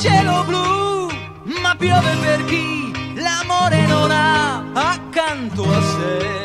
cielo blu, ma piove per chi l'amore non ha accanto a sé.